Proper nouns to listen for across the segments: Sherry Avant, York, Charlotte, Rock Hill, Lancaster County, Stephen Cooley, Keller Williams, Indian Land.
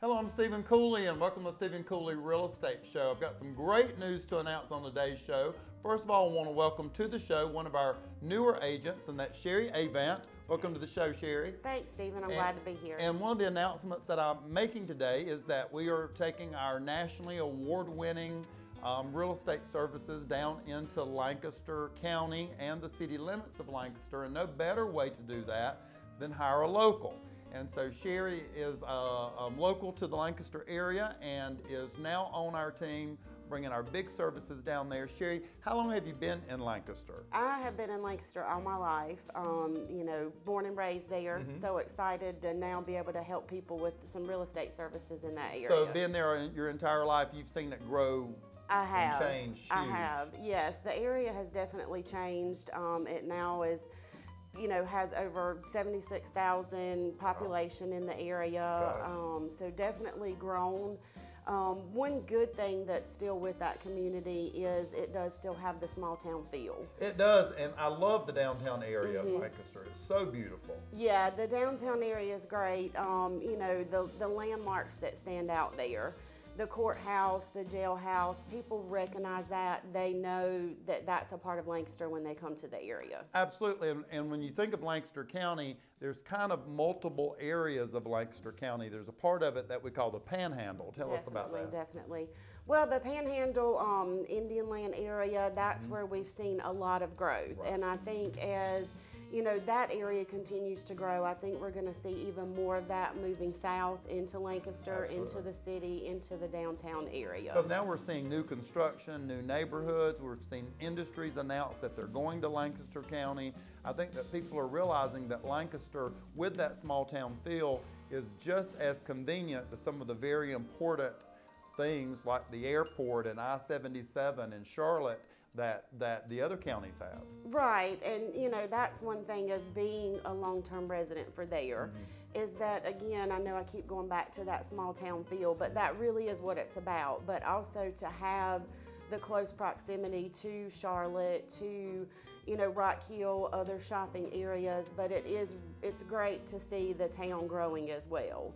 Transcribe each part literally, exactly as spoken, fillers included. Hello, I'm Stephen Cooley and welcome to Stephen Cooley Real Estate Show. I've got some great news to announce on today's show. First of all, I want to welcome to the show one of our newer agents, and that's Sherry Avant. Welcome to the show, Sherry. Thanks, Stephen. I'm and, glad to be here. And one of the announcements that I'm making today is that we are taking our nationally award-winning um, real estate services down into Lancaster County and the city limits of Lancaster, and no better way to do that than hire a local. And so Sherry is uh, um, local to the Lancaster area and is now on our team, bringing our big services down there. Sherry, how long have you been in Lancaster? I have been in Lancaster all my life, um, you know, born and raised there. Mm-hmm. So excited to now be able to help people with some real estate services in that area. So been there your entire life, you've seen it grow. I have. And change huge. I have, yes. The area has definitely changed. Um, it now is, you know, has over seventy-six thousand population in the area, um, so definitely grown. Um, one good thing that's still with that community is it does still have the small town feel. It does, and I love the downtown area mm-hmm. of Lancaster. It's so beautiful. Yeah, the downtown area is great. Um, you know, the, the landmarks that stand out there. The courthouse, the jailhouse, people recognize that. They know that that's a part of Lancaster when they come to the area. Absolutely, and, and when you think of Lancaster County, there's kind of multiple areas of Lancaster County. There's a part of it that we call the Panhandle. Tell definitely, us about that. Definitely, definitely. Well, the Panhandle, um, Indian Land area, that's mm-hmm. where we've seen a lot of growth. Right. And I think as you know, that area continues to grow. I think we're going to see even more of that moving south into Lancaster, Absolutely. into the city, into the downtown area. So now we're seeing new construction, new neighborhoods. We've seen industries announce that they're going to Lancaster County. I think that people are realizing that Lancaster, with that small town feel, is just as convenient to some of the very important things like the airport and I seventy-seven in Charlotte that that the other counties have. Right, and you know, that's one thing as being a long-term resident for there mm-hmm. is that, again, I know I keep going back to that small town feel, but that really is what it's about. But also to have the close proximity to Charlotte, to, you know, Rock Hill, other shopping areas, but it is, it's great to see the town growing as well.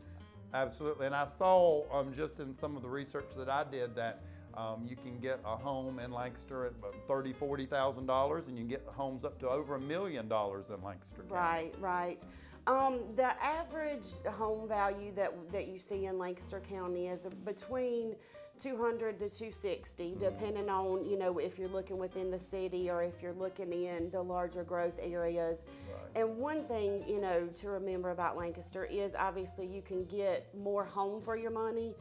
Absolutely, and I saw um, just in some of the research that I did that Um, you can get a home in Lancaster at thirty, forty thousand dollars, and you can get homes up to over a million dollars in Lancaster County. Right, right. Um, the average home value that that you see in Lancaster County is between two hundred to two sixty, mm-hmm. depending on, you know, if you're looking within the city or if you're looking in the larger growth areas. Right. And one thing, you know, to remember about Lancaster is obviously you can get more home for your money.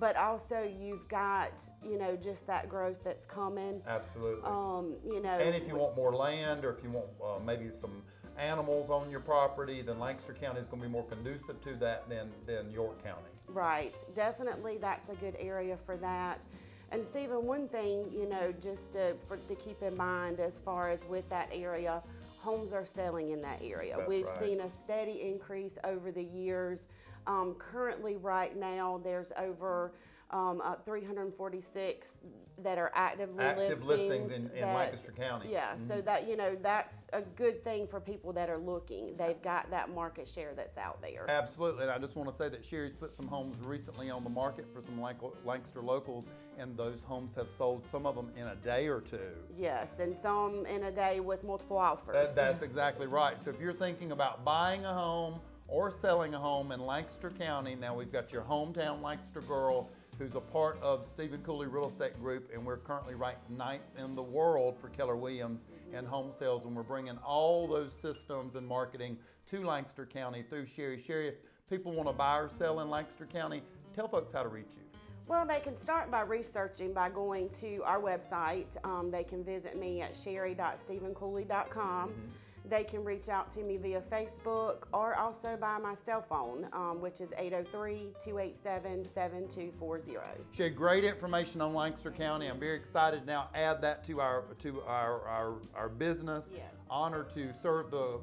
But also you've got, you know, just that growth that's coming. Absolutely. Um, you know. And if you want more land, or if you want uh, maybe some animals on your property, then Lancaster County is going to be more conducive to that than, than York County. Right. Definitely that's a good area for that. And Stephen, one thing, you know, just to, for, to keep in mind as far as with that area, homes are selling in that area. That's We've right. seen a steady increase over the years. Um, currently right now there's over um, uh, three hundred forty-six that are actively Active listings, listings in, in that, Lancaster County. Yeah, mm-hmm. so that, you know, that's a good thing for people that are looking. They've got that market share that's out there. Absolutely, and I just want to say that Sherry's put some homes recently on the market for some Lancaster locals, and those homes have sold, some of them in a day or two. Yes, and some in a day with multiple offers. That, that's exactly right. So if you're thinking about buying a home or selling a home in Lancaster County, now we've got your hometown Lancaster girl who's a part of the Stephen Cooley Real Estate Group, and we're currently ranked ninth in the world for Keller Williams mm-hmm. and home sales, and we're bringing all those systems and marketing to Lancaster County through Sherry. Sherry, if people want to buy or sell in Lancaster County, tell folks how to reach you. Well, they can start by researching by going to our website. Um, they can visit me at sherry dot stephen cooley dot com. Mm-hmm. They can reach out to me via Facebook or also by my cell phone, um, which is eight oh three, two eight seven, seven two four zero. Sherry, great information on Lancaster County. I'm very excited now. Add that to our to our our, our business. Yes. Honor to serve the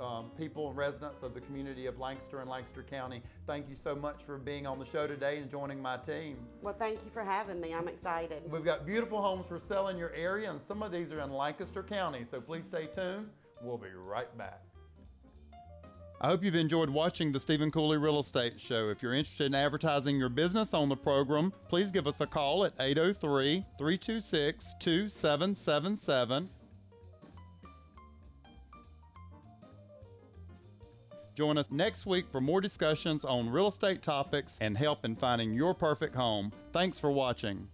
um, people and residents of the community of Lancaster and Lancaster County. Thank you so much for being on the show today and joining my team. Well, thank you for having me. I'm excited. We've got beautiful homes for sale in your area, and some of these are in Lancaster County. So please stay tuned. We'll be right back. I hope you've enjoyed watching the Stephen Cooley Real Estate Show. If you're interested in advertising your business on the program, please give us a call at eight oh three, three two six, two seven seven seven. Join us next week for more discussions on real estate topics and help in finding your perfect home. Thanks for watching.